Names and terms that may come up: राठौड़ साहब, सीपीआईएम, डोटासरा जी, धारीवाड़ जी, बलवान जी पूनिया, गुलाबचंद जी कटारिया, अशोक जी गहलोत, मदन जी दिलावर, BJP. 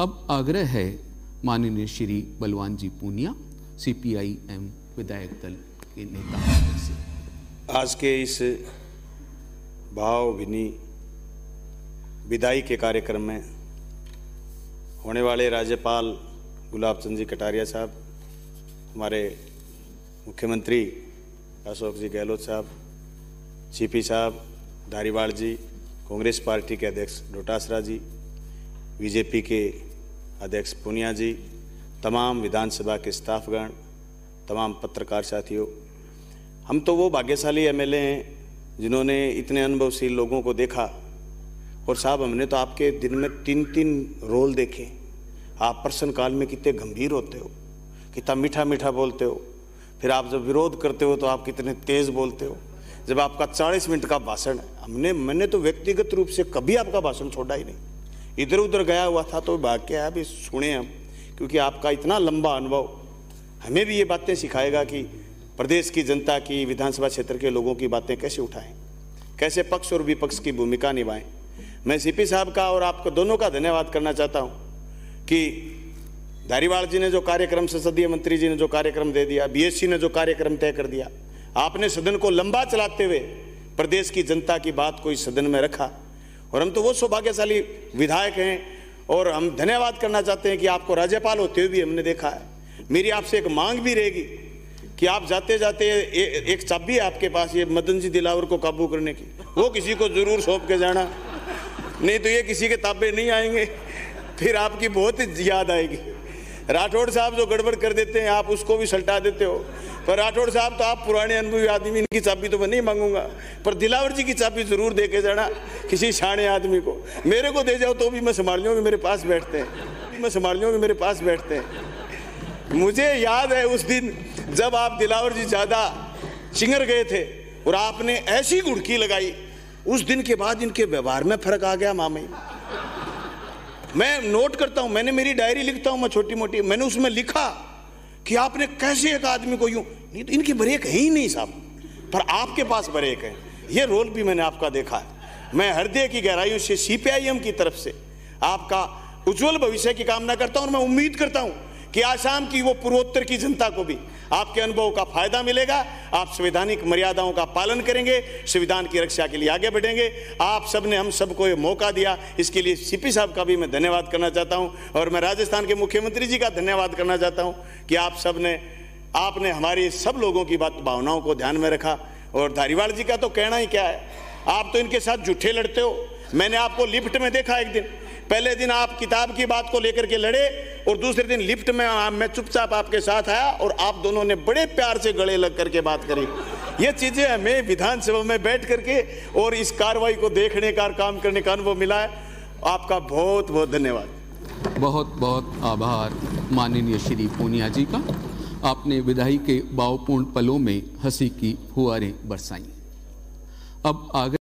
अब आग्रह है माननीय श्री बलवान जी पूनिया CPIM विधायक दल के नेता से। आज के इस भावभीनी विदाई के कार्यक्रम में होने वाले राज्यपाल गुलाबचंद जी कटारिया साहब, हमारे मुख्यमंत्री अशोक जी गहलोत साहब, CP साहब, धारीवाड़ जी, कांग्रेस पार्टी के अध्यक्ष डोटासरा जी, BJP के अध्यक्ष पूनिया जी, तमाम विधानसभा के स्टाफगण, तमाम पत्रकार साथियों, हम तो वो भाग्यशाली MLA हैं जिन्होंने इतने अनुभवशील लोगों को देखा। और साहब, हमने तो आपके दिन में 3-3 रोल देखे। आप प्रश्न काल में कितने गंभीर होते हो, कितना मीठा मीठा बोलते हो, फिर आप जब विरोध करते हो तो आप कितने तेज़ बोलते हो, जब आपका 40 मिनट का भाषण है। मैंने तो व्यक्तिगत रूप से कभी आपका भाषण छोड़ा ही नहीं, इधर उधर गया हुआ था। तो भाग्य है अभी सुने हम, क्योंकि आपका इतना लंबा अनुभव हमें भी ये बातें सिखाएगा कि प्रदेश की जनता की, विधानसभा क्षेत्र के लोगों की बातें कैसे उठाएं, कैसे पक्ष और विपक्ष की भूमिका निभाएं। मैं CP साहब का और आपको दोनों का धन्यवाद करना चाहता हूं कि धारीवाड़ जी ने जो कार्यक्रम, संसदीय मंत्री जी ने जो कार्यक्रम दे दिया, BSc ने जो कार्यक्रम तय कर दिया, आपने सदन को लंबा चलाते हुए प्रदेश की जनता की बात को इस सदन में रखा। और हम तो वो सौभाग्यशाली विधायक हैं और हम धन्यवाद करना चाहते हैं कि आपको राज्यपाल होते हुए भी हमने देखा है। मेरी आपसे एक मांग भी रहेगी कि आप जाते जाते एक चाबी है आपके पास, ये मदन जी दिलावर को काबू करने की, वो किसी को जरूर सौंप के जाना, नहीं तो ये किसी के ताबे नहीं आएंगे, फिर आपकी बहुत याद आएगी। राठौड़ साहब जो गड़बड़ कर देते हैं आप उसको भी सल्टा देते हो, पर राठौड़ साहब तो आप पुराने अनुभवी आदमी, इनकी चाबी तो मैं नहीं मांगूंगा, पर दिलावर जी की चाबी जरूर दे के जाना किसी शाणे आदमी को। मेरे को दे जाओ तो भी मैं संभाल लूँगा, मेरे पास बैठते हैं, मुझे याद है उस दिन जब आप दिलावर जी ज़्यादा सिंगर गए थे और आपने ऐसी गुड़की लगाई, उस दिन के बाद इनके व्यवहार में फर्क आ गया। मामई मैं नोट करता हूँ, मैंने मेरी डायरी लिखता हूँ मैं छोटी मोटी, मैंने उसमें लिखा कि आपने कैसे एक आदमी को यूं, नहीं तो इनकी ब्रेक है ही नहीं साहब, पर आपके पास ब्रेक है। ये रोल भी मैंने आपका देखा है। मैं हृदय की गहराइयों से CPIM की तरफ से आपका उज्जवल भविष्य की कामना करता हूँ। और मैं उम्मीद करता हूँ कि आसाम की वो पूर्वोत्तर की जनता को भी आपके अनुभव का फायदा मिलेगा। आप संवैधानिक मर्यादाओं का पालन करेंगे, संविधान की रक्षा के लिए आगे बढ़ेंगे। आप सब ने हम सबको ये मौका दिया, इसके लिए CP साहब का भी मैं धन्यवाद करना चाहता हूं, और मैं राजस्थान के मुख्यमंत्री जी का धन्यवाद करना चाहता हूं कि आप सब ने, आपने हमारी सब लोगों की बात, भावनाओं को ध्यान में रखा। और धारीवाल जी का तो कहना ही क्या है, आप तो इनके साथ झूठे लड़ते हो। मैंने आपको लिफ्ट में देखा एक दिन, पहले दिन आप किताब की बात को लेकर के लड़े और दूसरे दिन लिफ्ट में मैं चुपचाप आपके साथ आया और आप दोनों ने बड़े प्यार से गले लग करके बात करी। ये चीज़ें हमें विधानसभा में बैठ करके और इस कार्रवाई को देखने का, काम करने का अनुभव मिला है। आपका बहुत बहुत धन्यवाद, बहुत बहुत आभार माननीय श्री पूनिया जी का। आपने विदाई के भावपूर्ण पलों में हंसी की फुहारें बरसाई। अब आगे